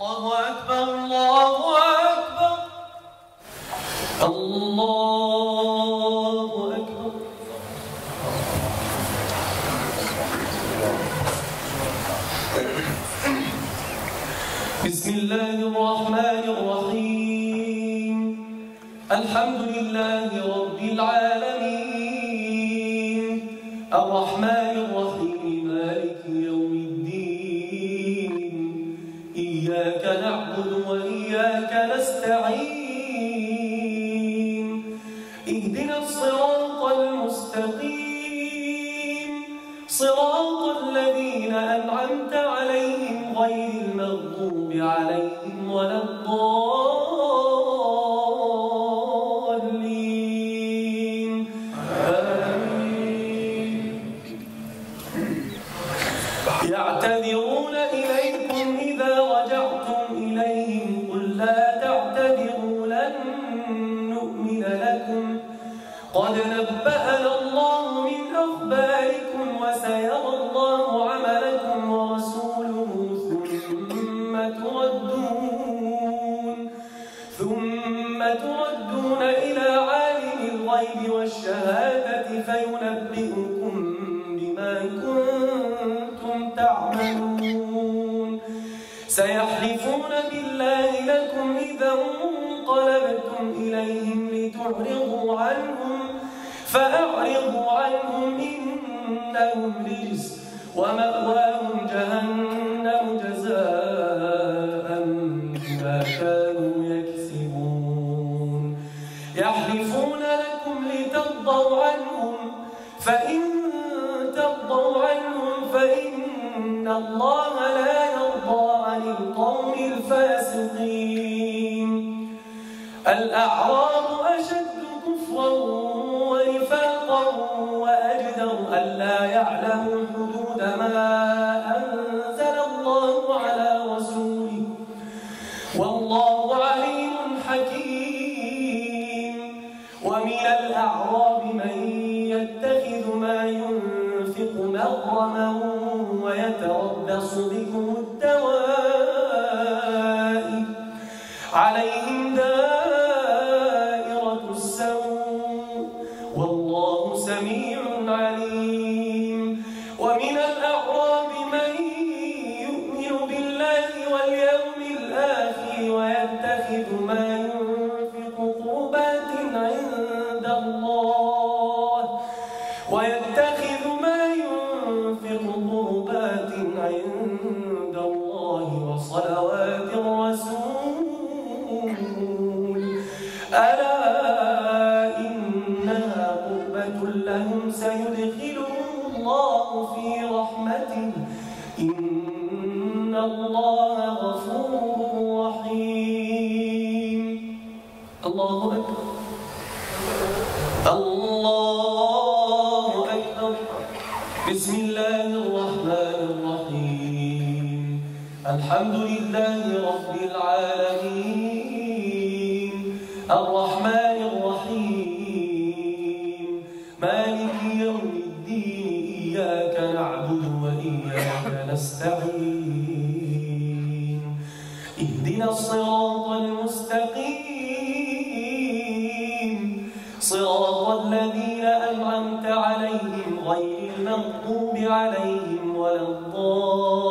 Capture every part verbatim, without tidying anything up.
الله أكبر الله أكبر الله أكبر. بسم الله الرحمن الرحيم. الحمد لله رب العالمين الرحمن الرحيم مالك يوم الدين إياك نعبد وإياك نستعين اهدنا الصراط المستقيم صراط الذين أنعمت عليهم غير المغضوب عليهم ولا الضالين آمين. يعتذرون إليكم إذا رجعتم إليهم قل لا تعتذروا لن نؤمن لكم قد نبأنا الله من أخباركم وسيرى الله عملكم ورسوله ثم تردون ثم تردون إلى عالم الغيب والشهادة فينبئكم بما كنتم تعملون. سيحلفون بالله لكم إذا انقلبتم إليهم لتعرضوا عنهم فأعرضوا عنهم إنهم رجس ومأواهم جهنم جزاء بما كانوا يكسبون. يحلفون لكم لترضوا عنهم فإن ترضوا عنهم فإن الله لا يرضى عن القوم الفاسقين. الأعراب أشد كفرا ونفاقا وأجدر ألا يعلموا حدود ما أنزل الله على رسوله والله عليم حكيم. ومن الأعراب من يتخذ ما ينفق مغرما ويتربص بكم الدوائر عليهم دائرة السوء والله سميع عليم. ومن الأعراب من يؤمن بالله واليوم الآخر ويتخذ ما ينفق قربات عند الله ويتخذ ما ينفق قربات عند الله وصلوات الرسول ألا إنها قربة لهم سيدخلهم الله في رحمته إن الله غفور رحيم. الله أكبر الله أكبر. بسم الله الرحمن الرحيم. الحمد لله رب العالمين الرحمن الرحيم مالك يوم الدين إياك نعبد وإياك نستعين اهدنا الصراط المستقيم صراط الذين أنعمت عليهم غير المغضوب عليهم ولا الضالين.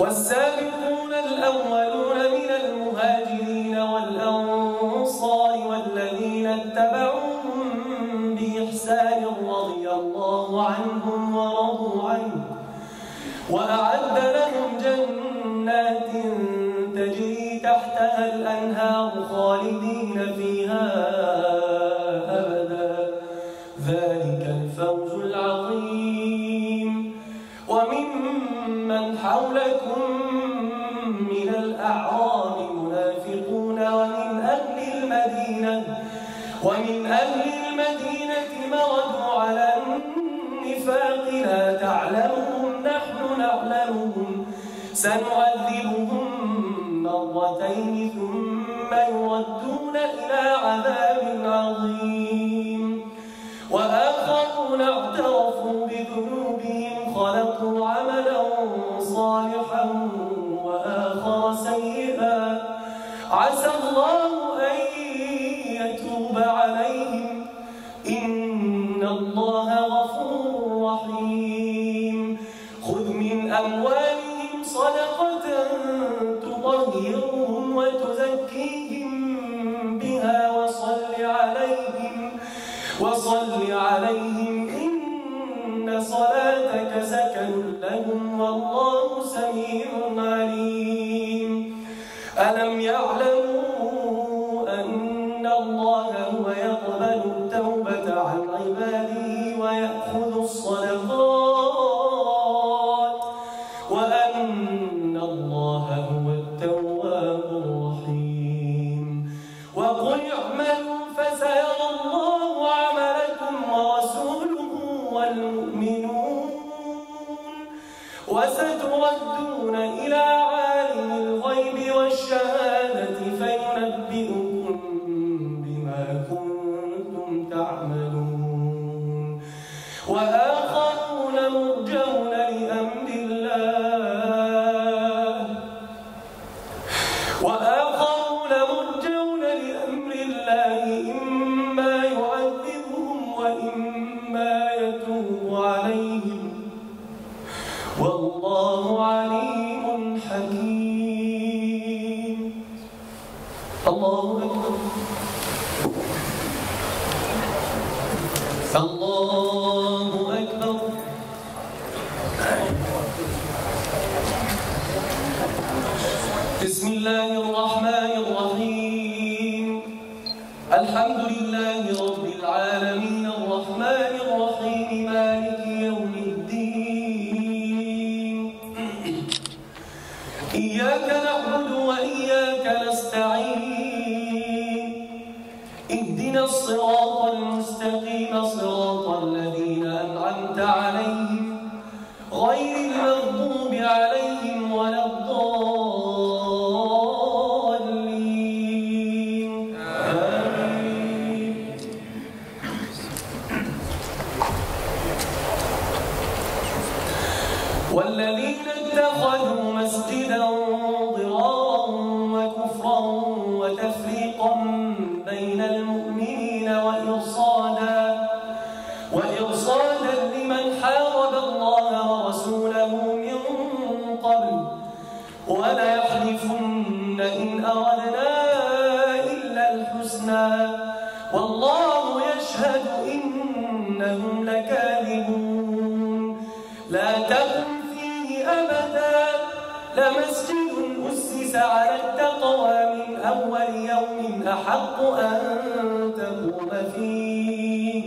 والسابقون الأولون من المهاجرين والأنصار والذين اتبعوهم بإحسان رضي الله عنهم ورضوا عنه وأعد لهم جنات تجري تحتها الأنهار خالدين فيها أبدا ذلك الفوز العظيم. ومن من حولكم من الأعراب منافقون ومن أهل المدينة ومن أهل المدينة مردوا على النفاق لا تعلمهم نحن نعلمهم سنعذبهم مرتين ثم يردون إلى عذاب عظيم. وصل عليهم إن صلاتك سكن لهم والله سميع عليم. ألم يعلموا أن الله هو يقبل التوبة عن عباده ويأخذ الصدقات وأن الله هو التواب الرحيم. وقل اعملوا فسيرى الله عملكم ورسوله والمؤمنون وستردون إلى عالم الغيب والشهادة فينبئكم بما كنتم تعملون. وآخرون مرجون لأمر الله وآخرون مرجون لأمر الله إما يعذبهم وإما يتوب عليهم والله عليم حكيم. الله أكبر الله أكبر. بسم الله الرحمن الرحيم. الحمد لله رب العالمين الرحمن الرحيم مالك يوم الدين. إياك نعبد وإياك نستعين اهدنا الصراط المستقيم صراط الذين أنعمت عليهم غير المغضوب عليهم ولا الضالين آمين. والذين اتخذوا مسجدا ضرارا وكفرا وتفريقا بين المؤمنين وإرصادا وإرصادا لمن حارب الله ورسوله من قبل ولا يحلفن إن أردنا إلا الحسنى والله يشهد إنهم لكاذبون. لا تقم فيه أبدا لمسجد أسس على التقوى من أول يوم أحق أن تقوم فيه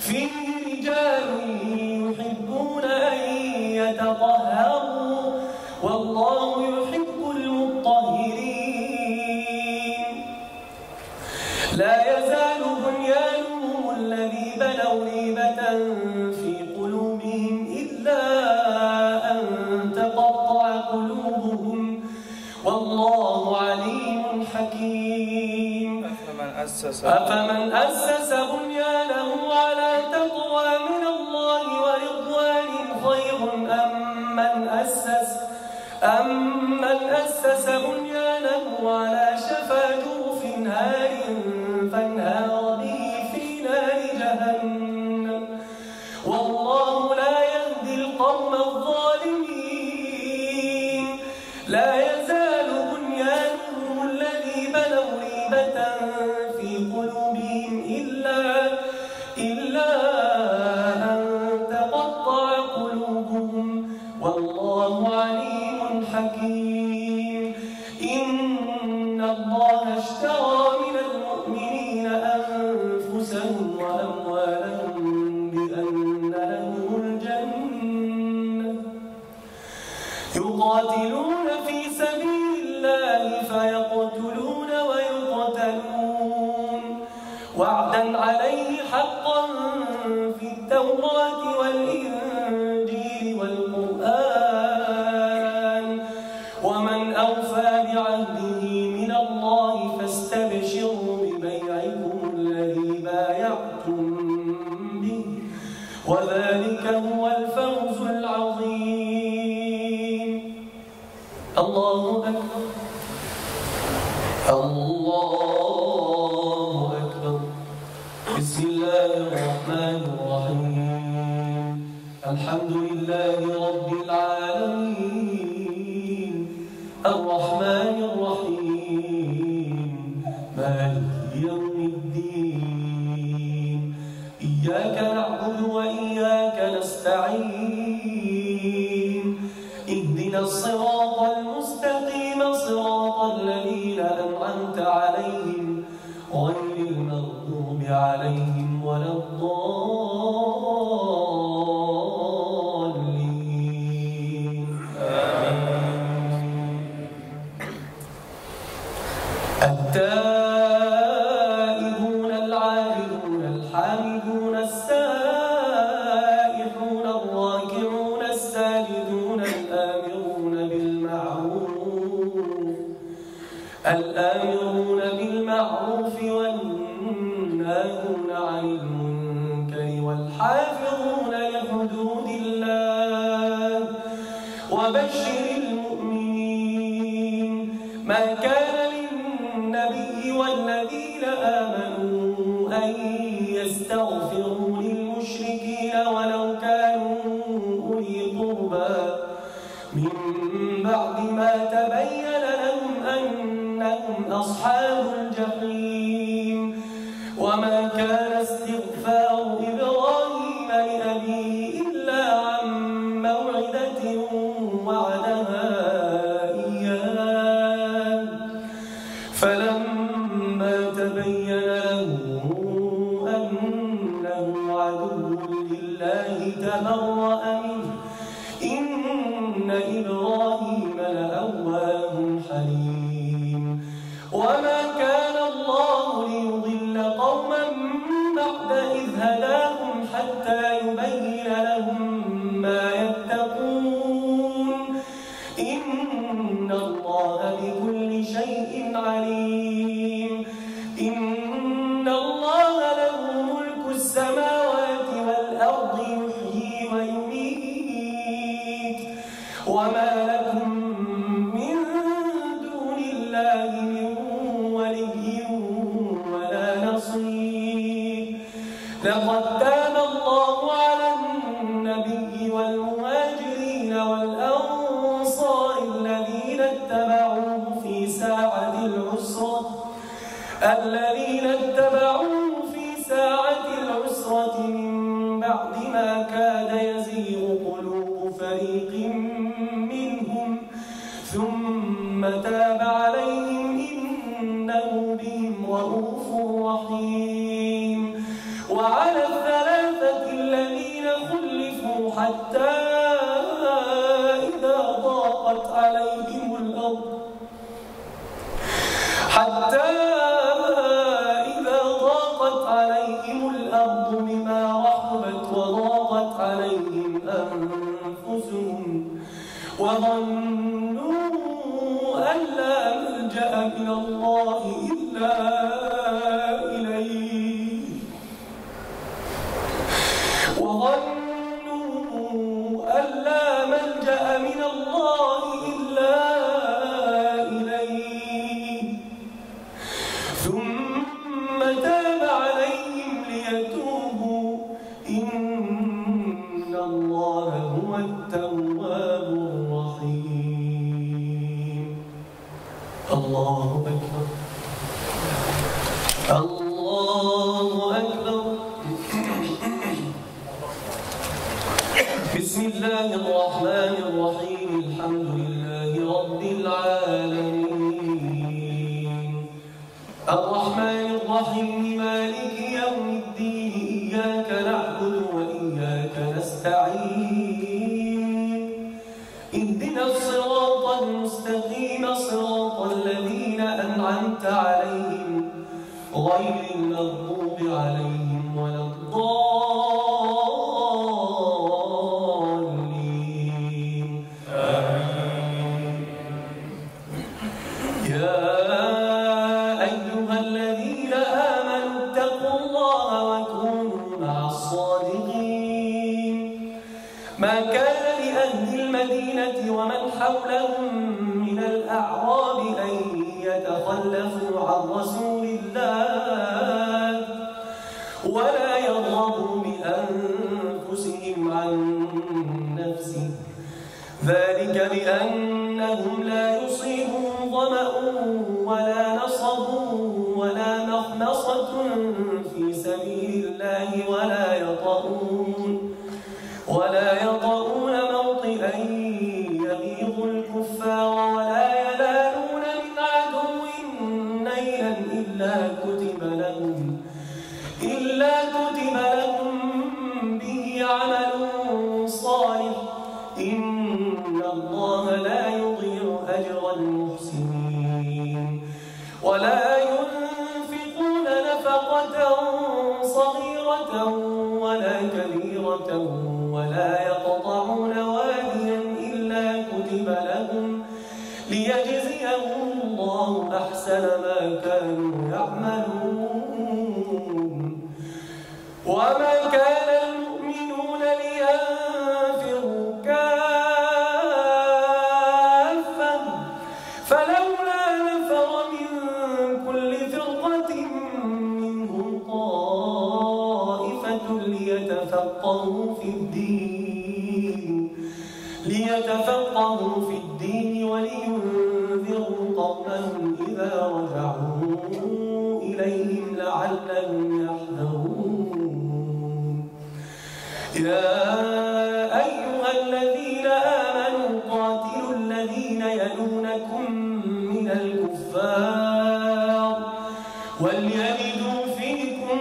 فيه رجال يحبون أن يتطهروا والله يحب المطهرين. لا يزال بنيانهم الذي بنوا ريبة في قلوبهم إلا أن تقطع قلوبهم والله عليم حكيم. أفمن أسس بنيانه على تقوى من الله ورضوان خير أم من أسس أم من أسس بنيانه على شفا جرف هار فانهار به في نار جهنم والله لا يهدي القوم الظالمين. لا يزال بنيانهم الذي بنوا ريبة في قلوبهم إلا إلا أن تقطع قلوبهم والله عليم حكيم. إن الله اشترى من المؤمنين أنفسهم وأموالهم بأن لهم الجنة يقاتلون في سبيل الله فيقتلون ويقتلون وعدا عليه حقا في التوراة والإنجيل والقرآن ومن أوفى بعهده من الله فاستبشروا ببيعكم الذي بايعتم به وذلك هو الفوز العظيم. الله أكبر الله أكبر. بسم الله الرحمن الرحيم. الحمد لله رب العالمين الرحمن الرحيم مالك يوم الدين. إياك نعبد وإياك نستعين اهدنا الصراط المستقيم صراط الذين أنعمت عليهم غير المغضوب عليهم ولا الضالين آمين. التائبون العابدون الحامدون السائحون الراكعون الساجدون الآمرون بالمعروف الآمرون بالمعروف والناهون عن المنكر والحافظون لحدود الله وبشر المؤمنين. ما كان للنبي والذين آمنوا أن يستغفروا للمشركين ولو كانوا أولي قربى من بعد ما تبين لهم أنهم أصحاب الجحيم. وما كان استغفار إبراهيم لأبيه إلا عن موعدة وعدها إياه فلما تبين له أنه عدو لله تبرأ منه إن إبراهيم لأواه حليم. وما كان الله ليضل قوما بعد إذ هداهم حتى يبين لهم ما يتقون إن الله بكل شيء عليم. إن الله له ملك السماوات والأرض يحيي ويميت وما لكم من دون الله من ولي ولا نصير. لقد تاب الله على النبي والمهاجرين والأنصار الذين اتبعوه في ساعة العسرة الذين اتبعوه في ساعة العسرة من بعد ما كاد يزيغ قلوب فريق منهم ثم تاب عليهم إنه بهم رؤوف رحيم. وعلى الثلاثة الذين خلفوا حتى إذا ضاقت عليهم الأرض حتى إذا ضاقت عليهم الأرض بما رحبت وضاقت عليهم أنفسهم وظنوا أن لا ملجأ من الله إلا إليه وظنوا أن لا ملجأ من الله إلا إليه ثم تاب عليهم ليتوبوا إن الله هو التواب الرحيم. الله أكبر الله أكبر. بسم الله الرحمن الرحيم. الحمد لله رب العالمين الرحمن الرحيم مالك يوم الدين إياك نعبد وإياك نستعين اهدنا الصراط المستقيم صراط الذين أنعمت عليهم غير المغضوب عليهم ولا الضالين آمين. يا أيها الذين آمنوا اتقوا الله وكونوا مع الصادقين. ما كان لأهل المدينة ومن حولهم من الأعراب أن يتخلفوا عن رسول الله ولا يرغبوا بأنفسهم عن نفسه ذلك بأنهم لا يصيبهم ظمأ ولا نصب ولا مخمصة في سبيل الله ولا كتب لكم به عمل صالح إن الله لا يضيع أجر المحسنين ولا ينفقون نفقة صغيرة ولا كبيرة ولا يقطعون واديا إلا كتب لهم ليجزيهم الله أحسن ما كانوا يعملون وما كان المؤمنون لينفروا كافة فلولا نفر من كل فرقة منهم طائفة ليتفقهوا في الدين ليتفقهوا في الدين ولينذروا قومهم إذا رجعوا إليهم لعلهم يحذرون يا أيها الذين آمنوا قاتلوا الذين يلونكم من الكفار وليجدوا فيكم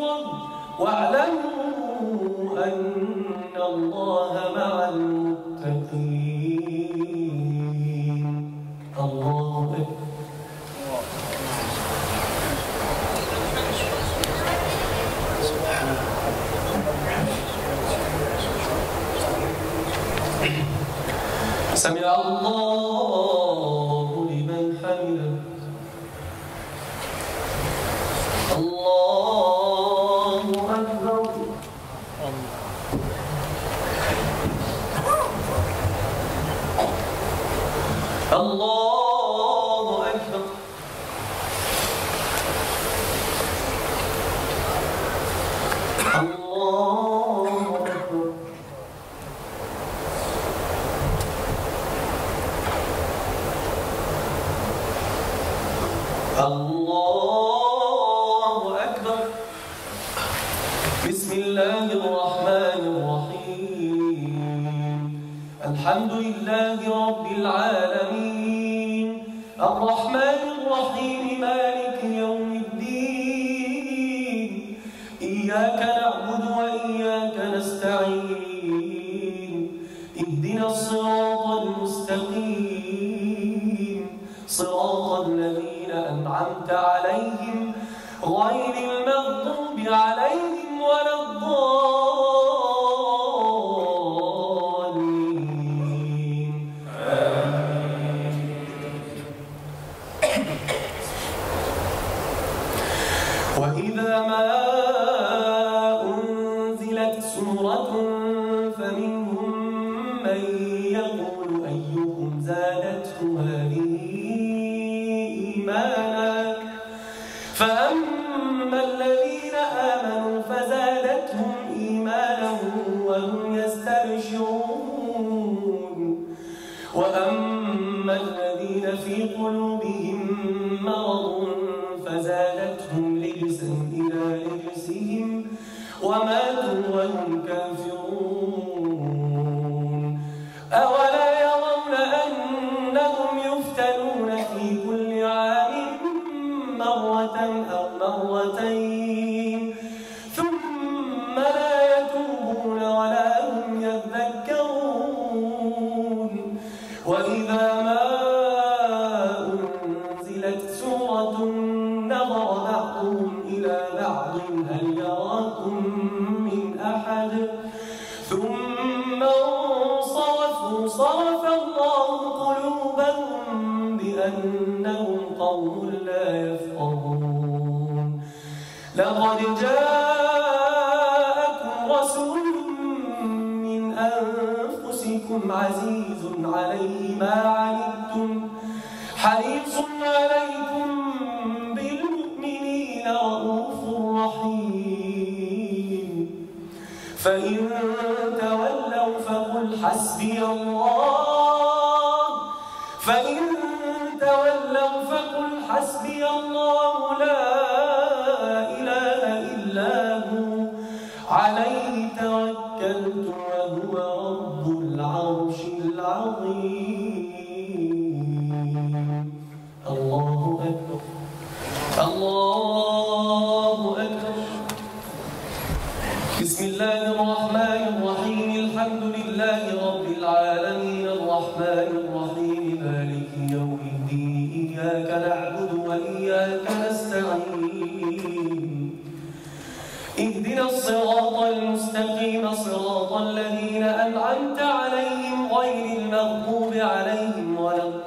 غلظة واعلموا أن الله مع المتقين الله أكبر. سمع الله لمن حمده الله أكبر الله أكبر الله أكبر الله أكبر بسم الله الرحمن الرحيم الحمد لله رب العالمين الرحمن الرحيم مالك يوم الدين إياك نعبد وإياك نستعين اهدنا الصراط المستقيم صراط الذين أنعمت عليهم غير المغضوب عليهم ولا الله أكبر الله أكبر بسم الله الرحمن الرحيم. الحمد لله رب العالمين الرحمن الرحيم مالك يوم الدين إياك نعبد وإياك نستعين اهدنا الصراط المستقيم صراط الذين أنعمت عليهم غير المغضوب عليهم ولا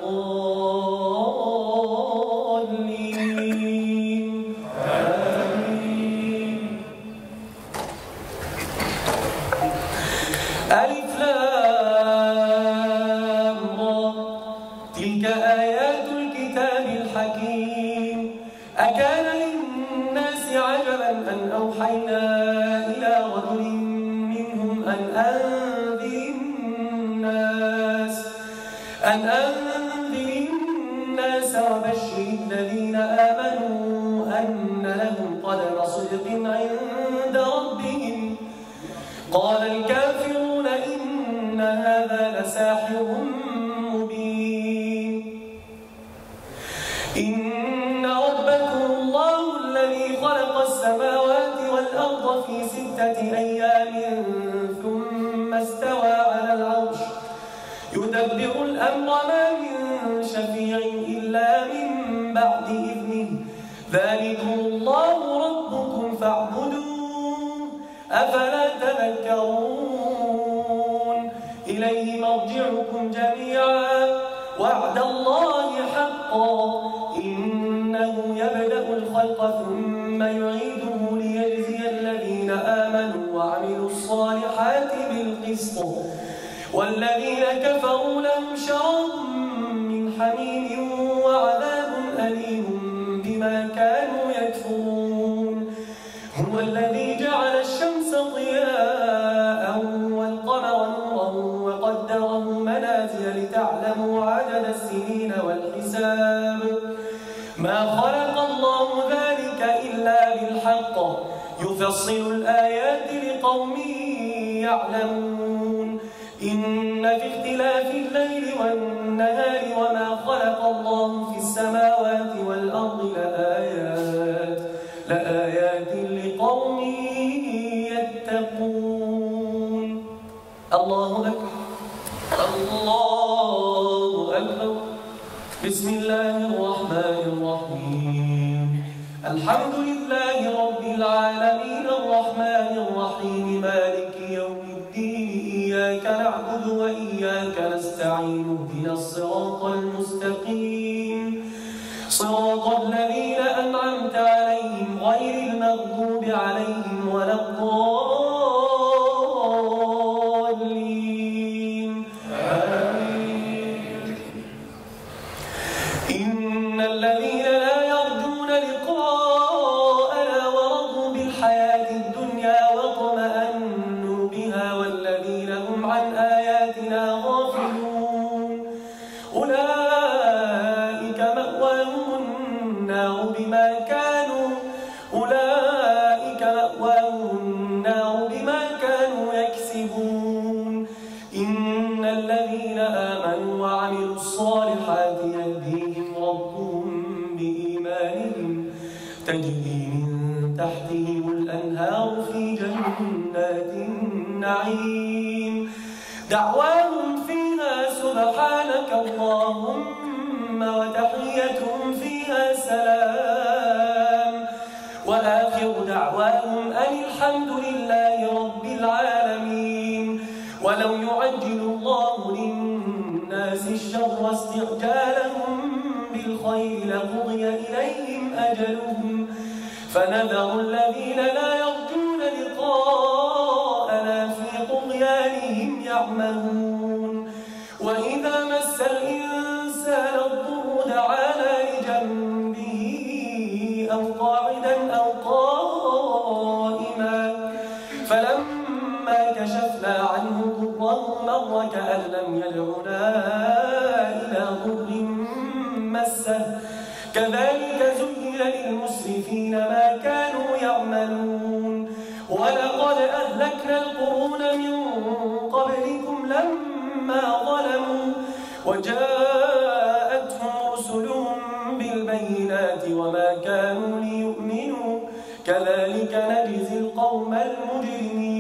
وما كانوا ليؤمنوا كذلك نجزي القوم المجرمين.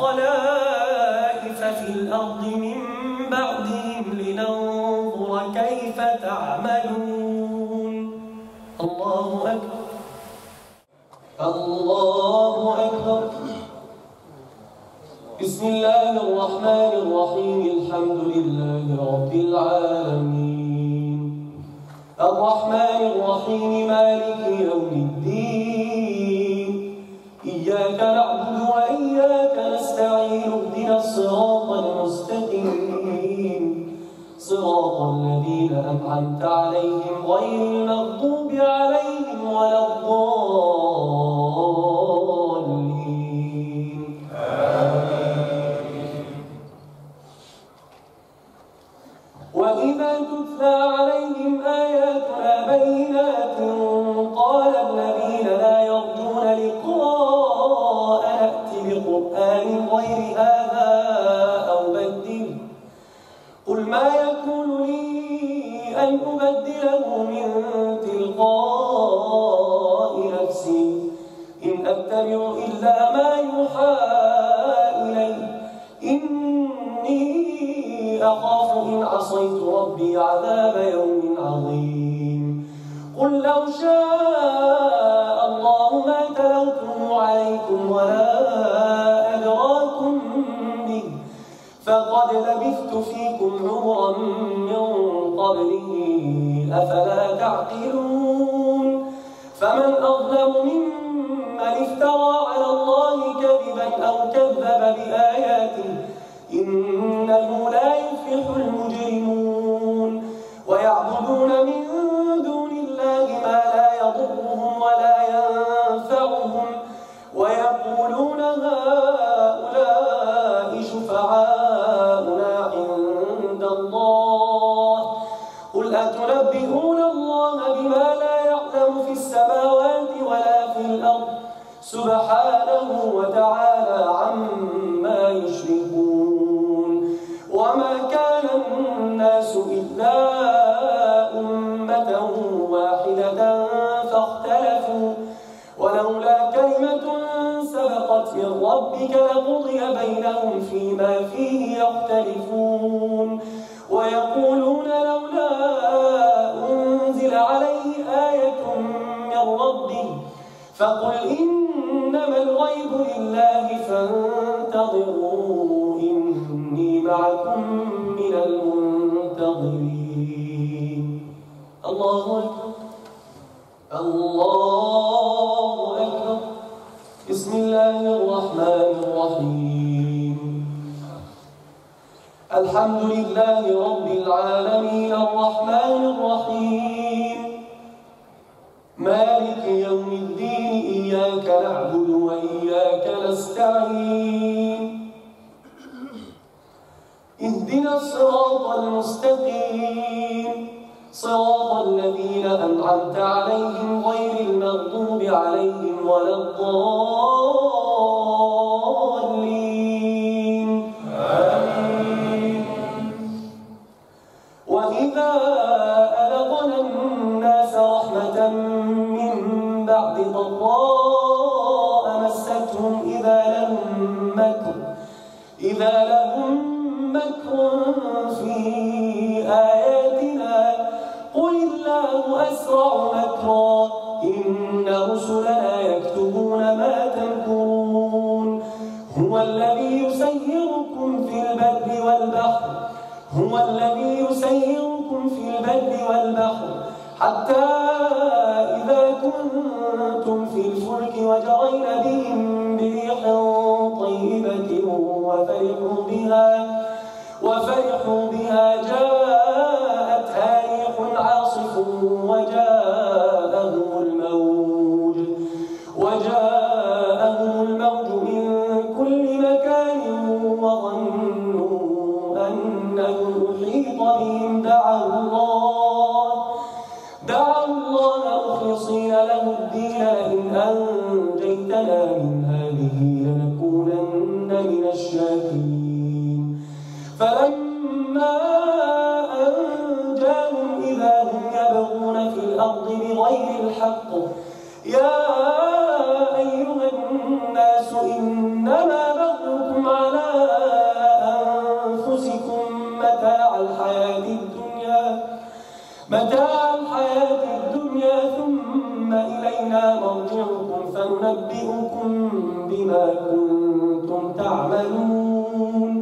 الخلائف في الأرض من بعدهم لننظر كيف تعملون. الله أكبر، الله أكبر. بسم الله الرحمن الرحيم. الحمد لله رب العالمين، الرحمن الرحيم، مالك يوم الدين، إياك نعبد وإياك نستعين، اهدنا الصراط المستقيم، صراط الذين أنعمت عليهم غير المغضوب عليهم ولا الضالين. وإذا تتلى عليهم آياتنا بينات قال الذين لا يرجون لقاء نأت بقرآن غير هذا أو بدله، قل ما يكون لي أن أبدله من تلقاء نفسي، إن أتبع إلا ما يوحى إلي، إني أخاف إن عصيت ربي عذاب يوم عظيم. قل لو شاء الله ما تلوته عليكم ولا أدراكم به، فقد لبثت فيكم عمرا من قبله، أفلا تعقلون. فمن أظلم ممن افترى على الله كذبا أو كذب بآياته، إنه لا يفلح المجرمون. ويعبدون من دون الله ما لا يضرهم ولا ينفعهم، ويقولون هؤلاء شفعاؤنا عند الله، قل أتنبئون الله بما لا يعلم في السماوات ولا في الأرض، سبحانه وتعالى عما يشركون. وما كان الناس إلا أمة واحدة فاختلفوا، ولولا كلمة سبقت من ربك لقضي بينهم فيما فيه يختلفون. ويقولون لولا أنزل عليه آية من ربه، فقل إنما الغيب لله فانتظروا إني معكم من المنتظرين. الله أكبر، الله أكبر. بسم الله الرحمن الرحيم. الحمد لله رب العالمين، الرحمن الرحيم، مالك يوم الدين، إياك نعبد وإياك نستعين، اهدنا الصراط المستقيم، صراط الذين أنعمت عليهم غير المغضوب عليهم ولا الضالين. آمين. وإذا أذقنا الناس رحمة من بعد ضراء مستهم إذا لهم مكر إذا لهم مكر في آياتنا، قل الله أسرع مكرا، إن رسلنا يكتبون ما تمكرون. هو الذي يسيركم في البر والبحر هو الذي يسيركم في البر والبحر حتى إذا كنتم في الفلك وجرين بهم بريح طيبة وفرحوا بها وفرحوا بها جاءتها ريح عاصف وجاءهم الموج وجاءهم الموج من كل مكان وظنوا أنهم أحيط بهم، دعوا الله دعوا الله مخلصين له الدين، لئن أنجيتنا من هذه لنكونن من الشاكرين. فلما إلينا مرجعكم فننبئكم بما كنتم تعملون.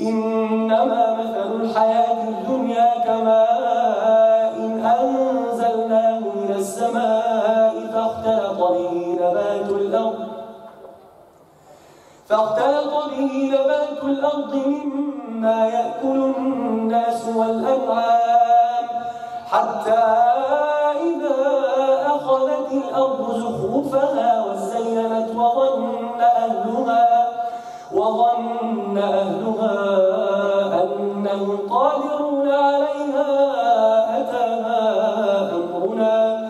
إنما مثل الحياة الدنيا كماء إن أنزلناه من السماء فاختلط به نبات الأرض فاختلط به نبات الأرض مما يأكل الناس والأنعام حتى إذا أخذت الأرض زخرفها وزينت وظن أهلها وظن أهلها أنهم قادرون عليها أتاها أمرنا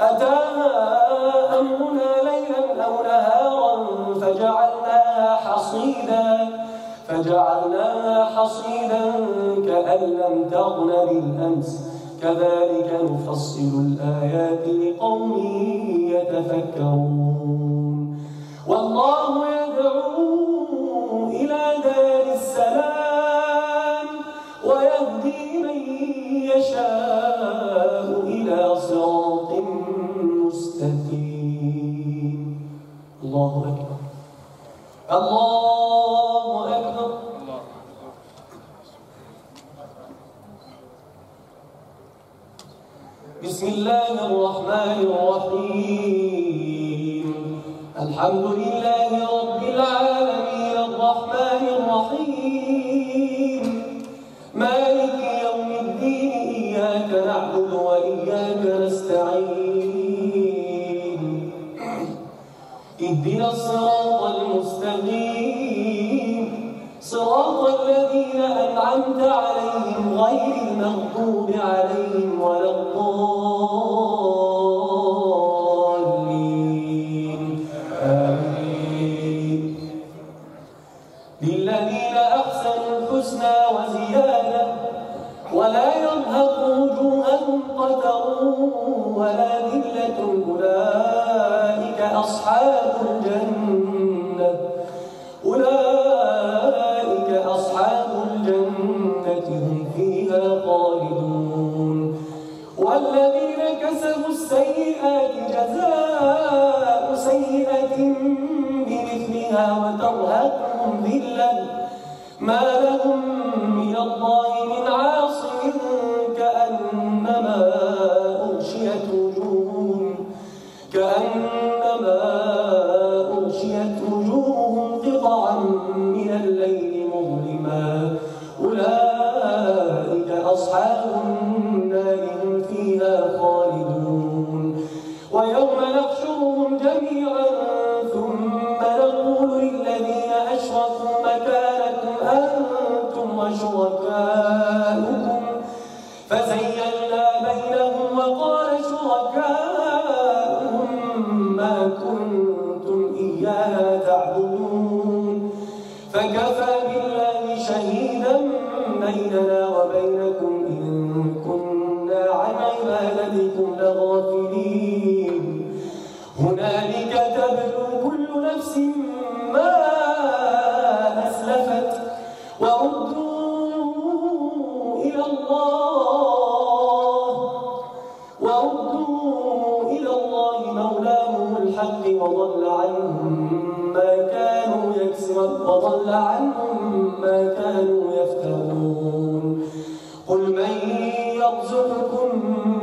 أتاها أمرنا ليلا أو نهارا فجعلناها حصيدا فجعلناها حصيدا كأن لم تغن بالأمس. كذلك نفصل الآيات لقوم يتفكرون. والله يدعو إلى دار السلام ويهدي من يشاء إلى صراط مستقيم. الله أكبر الله أكبر. بسم الله الرحمن الرحيم. الحمد لله رب العالمين الرحمن الرحيم مالك يوم الدين إياك نعبد وإياك نستعين اهدنا الصراط المستقيم صراط الذين أنعمت عليهم غير المغضوب عليهم ولا الضالين. آمين. للذين أحسنوا الحسنى وزيادة ولا يرهق وجوههم قتر ولا ذلة أولئك أصحاب الجنة أولئك أصحاب الجنة هم فيها خالدون. والذين كسبوا السيئات جزاء سيئة بمثلها وترهقهم ذلة ما لهم من الله من عاصم كأنما أغشيت وجوههم كأنما أغشيت وجوههم قطعا من الليل مظلما أولئك أصحاب النار هم فيها خالدون. ويوم نحشرهم جميعا ثم نقول للذين أشركوا مكانكم أنتم وشركاؤكم فزيّلنا بينهم وقال شركاؤهم ما كنتم إيانا تعبدون. فكفى بالله شهيدا بيننا وبينكم إن كنا عن عبادتكم لغافلين. هنالك تبلو كل نفس ما أسلفت وردوا إلى الله وردوا إلى الله مولاهم الحق وضل عنهم ما كانوا يكسبون وضل عنهم ما كانوا يفترون. قل من يرزقكم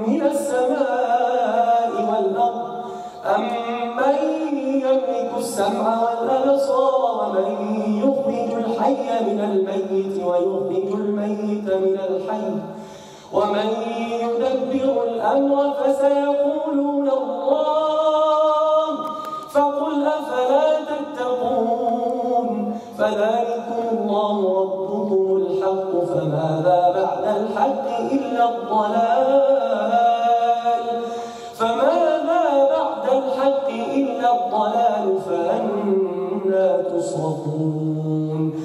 من السماء والأرض أمن يملك السمع والأبصار ومن يخرج الحي من الميت ويخرج الميت من الحي ومن يدبر الأمر فسيقولون الله فقل أفلا تتقون. فذلكم الله ربكم الحق فماذا بعد الحق إلا الضلال